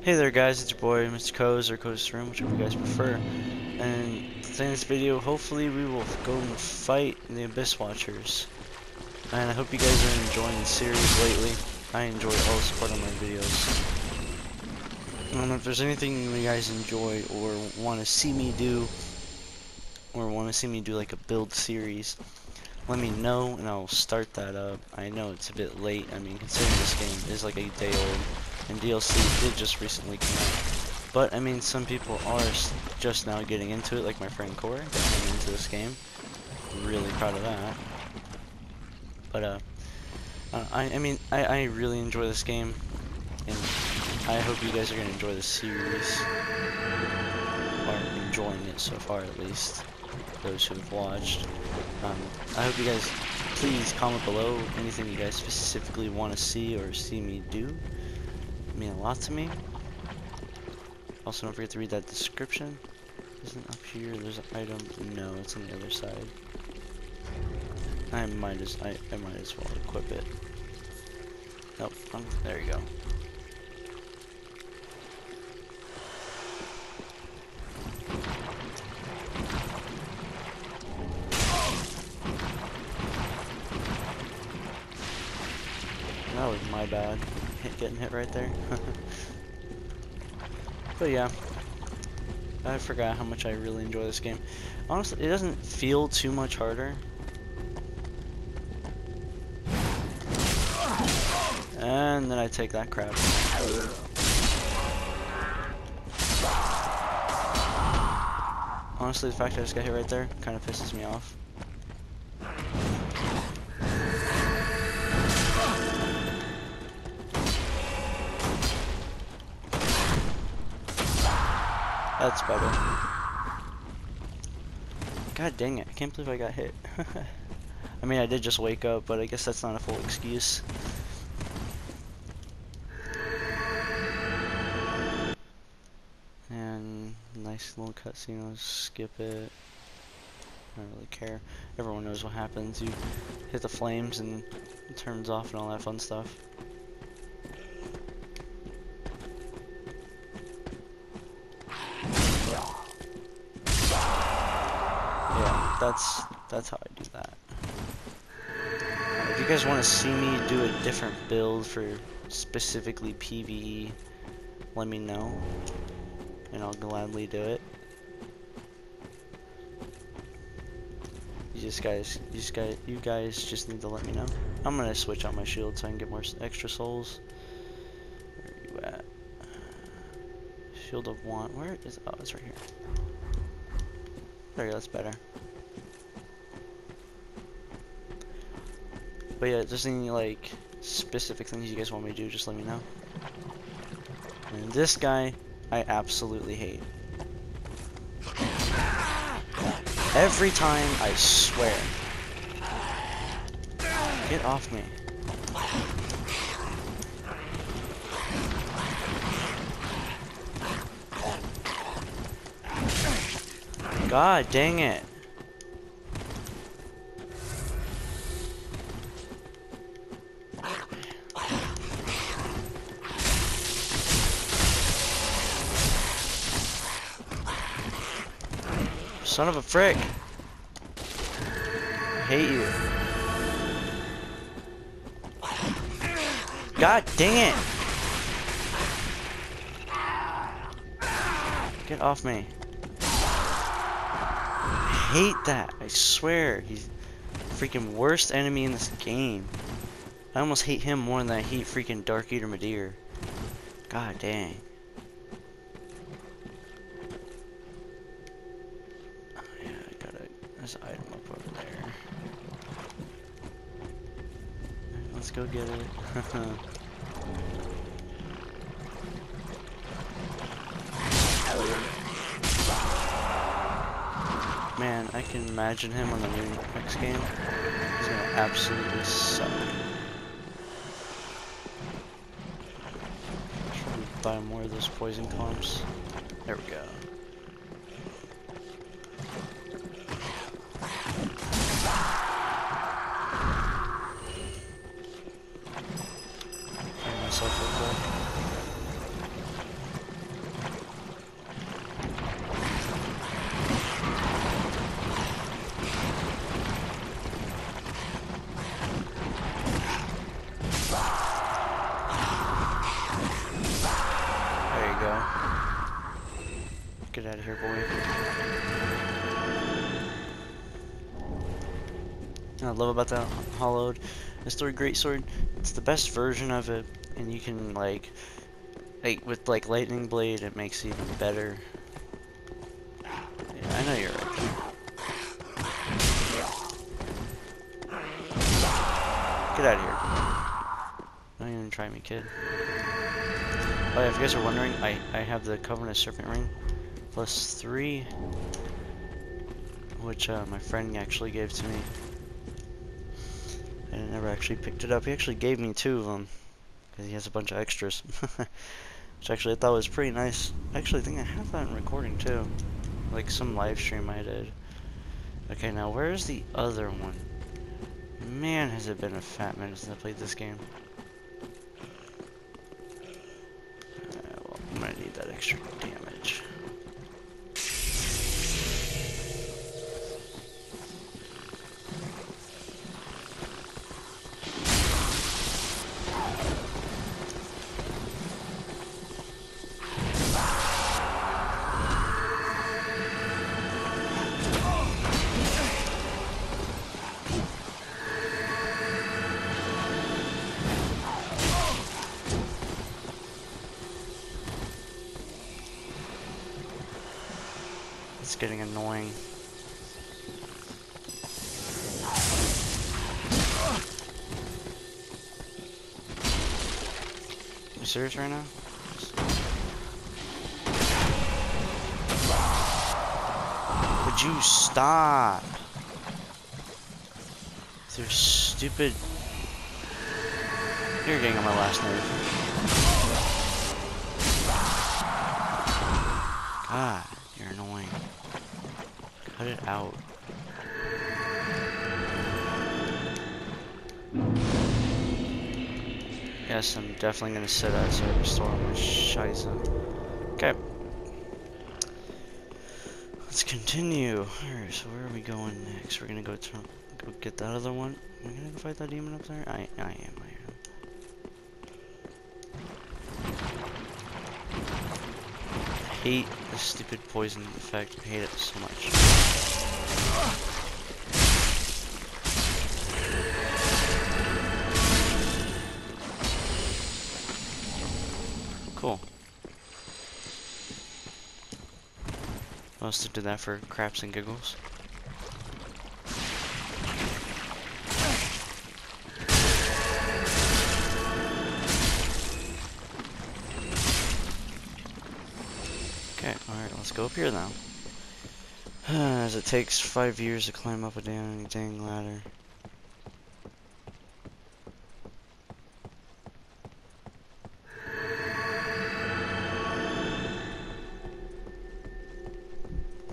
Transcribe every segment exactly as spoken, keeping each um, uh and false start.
Hey there guys, it's your boy Mister Coz or Coz Room, whichever you guys prefer. And in this video, hopefully we will go and fight the Abyss Watchers. And I hope you guys are enjoying the series lately. I enjoy all the support on my videos. And if there's anything you guys enjoy or want to see me do, or want to see me do like a build series, let me know and I'll start that up. I know it's a bit late. I mean, considering this game is like a day old. And D L C did just recently come out, but I mean some people are just now getting into it, like my friend Corey, that came into this game. Really proud of that. But uh, I, I mean I, I really enjoy this game, and I hope you guys are gonna enjoy the series, or enjoying it so far at least. Those who have watched, um, I hope you guys please comment below anything you guys specifically want to see or see me do. Mean a lot to me. Also, don't forget to read that description. Isn't up here? There's an item. No, it's on the other side. I might as I, I might as well equip it. Nope. Um, there you go. That was my bad. Getting hit right there. But yeah, I forgot how much I really enjoy this game. Honestly, it doesn't feel too much harder. And then I take that crap. Honestly, the fact I just got hit right there kind of pisses me off. That's better. God dang it, I can't believe I got hit. I mean, I did just wake up, but I guess that's not a full excuse. And nice little cutscene, I'll skip it. I don't really care. Everyone knows what happens. You hit the flames and it turns off and all that fun stuff. That's that's how I do that. Uh, if you guys want to see me do a different build for specifically PvE, let me know, and I'll gladly do it. You just guys, you just guys, you guys just need to let me know. I'm gonna switch out my shield so I can get more extra souls. Where are you at? Shield of Want. Where is? Oh, it's right here. There you go. That's better. But yeah, there's any like specific things you guys want me to do, just let me know. And this guy, I absolutely hate. Every time, I swear. Get off me. God dang it. Son of a frick! I hate you. God dang it! Get off me. I hate that. I swear. He's the freaking worst enemy in this game. I almost hate him more than I hate freaking Dark Eater Midir. God dang. Item up over there. Let's go get it. Man, I can imagine him on the new next game. He's gonna absolutely suck. Should we buy more of those poison clumps? There we go. you go. Get out of here, boy. What I love about that hollowed Restored Greatsword, it's the best version of it, and you can like, like with like Lightning Blade, it makes it even better. Yeah, I know you're right. Get out of here. Don't even try me, kid. Oh yeah, if you guys are wondering, I, I have the Covenant Serpent ring, plus three, which uh, my friend actually gave to me. I never actually picked it up. He actually gave me two of them, because he has a bunch of extras, which actually I thought was pretty nice. I actually think I have that in recording too, like some live stream I did. Okay, now where's the other one? Man, has it been a fat minute since I played this game. I'm gonna need that extra damage. It's getting annoying. Are you serious right now? Would you stop? They're stupid. You're getting on my last nerve. God, you're annoying. Cut it out. Yes, I'm definitely gonna sit outside and restore my Scheiße. Okay. Let's continue. Alright, so where are we going next? We're gonna go to go get that other one. Am I gonna go fight that demon up there? I I am, I am. I hate this stupid poison effect. I hate it so much. Cool. I must have done that for craps and giggles. Okay, alright, let's go up here now. As it takes five years to climb up a damn dang ladder.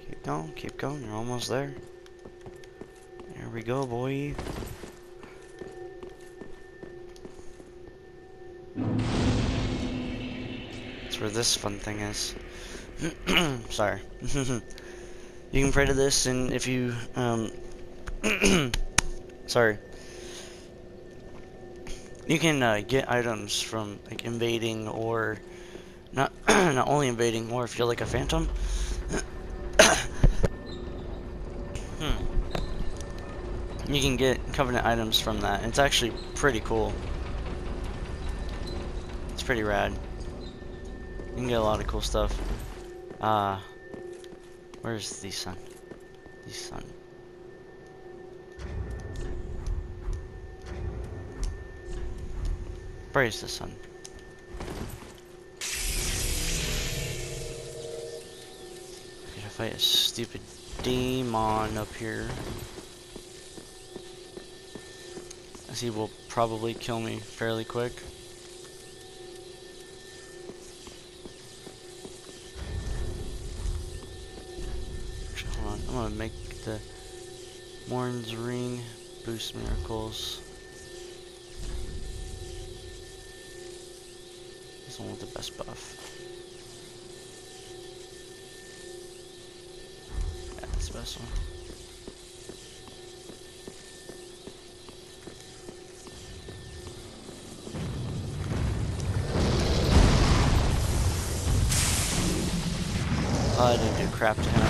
Keep going, keep going, you're almost there. There we go, boy. That's where this fun thing is. Sorry. You can pray to this, and if you, um, sorry, you can uh, get items from like invading, or not, not only invading, or if you're like a phantom. hmm. You can get Covenant items from that. It's actually pretty cool. It's pretty rad. You can get a lot of cool stuff. Uh. Where's the sun? The sun. Where is the sun? I'm gonna fight a stupid demon up here, as he will probably kill me fairly quick. I'm gonna make the Mourn's Ring boost miracles. This one with the best buff. Yeah, that's the best one. I didn't do crap to him.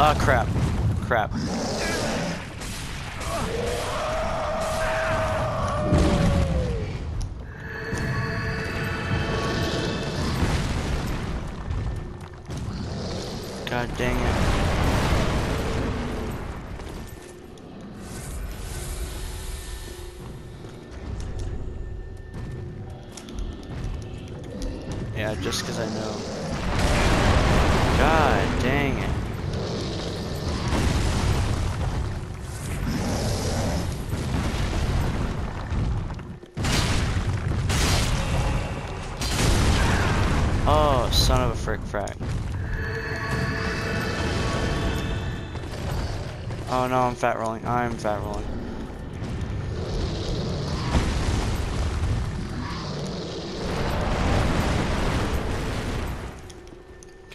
Ah, uh, crap. Crap. God dang it. Yeah, just because I know. God dang it. Oh, son of a frick frack. Oh no, I'm fat rolling. I'm fat rolling.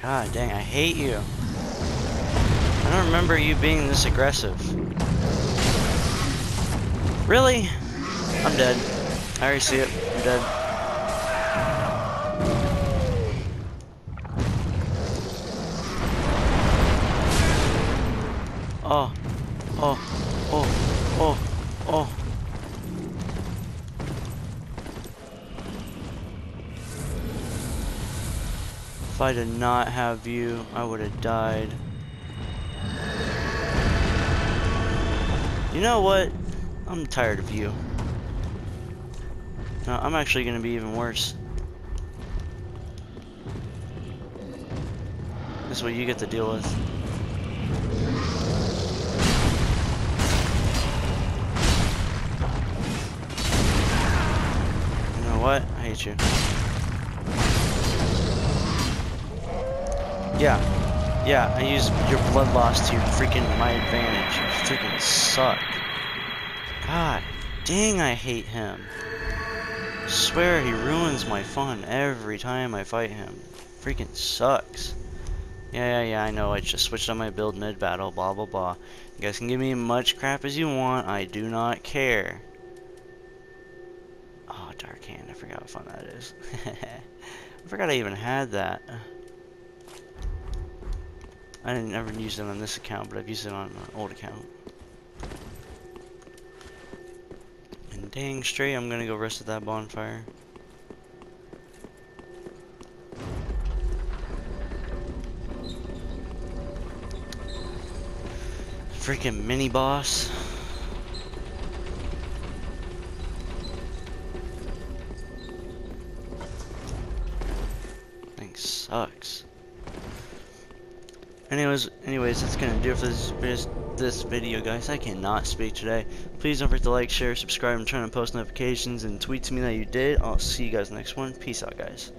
God dang, I hate you. I don't remember you being this aggressive. Really? I'm dead. I already see it. I'm dead. Oh, oh, oh, oh, oh. If I did not have you, I would have died. You know what? I'm tired of you. No, I'm actually gonna be even worse. This is what you get to deal with. What? I hate you. Yeah. Yeah, I used your blood loss to freaking my advantage. You freaking suck. God dang, I hate him. I swear he ruins my fun every time I fight him. Freaking sucks. Yeah, yeah, yeah, I know. I just switched on my build mid-battle, blah, blah, blah. You guys can give me much crap as you want. I do not care. Oh, Dark Hand. I forgot how fun that is. I forgot I even had that. I didn't ever use it on this account, but I've used it on my old account. And dang straight, I'm gonna go rest at that bonfire. Freaking mini boss. Sucks. Anyways, anyways, that's gonna do it for this this video, guys. I cannot speak today. Please don't forget to like, share, subscribe, and turn on post notifications, and tweet to me that you did. I'll see you guys next one. Peace out, guys.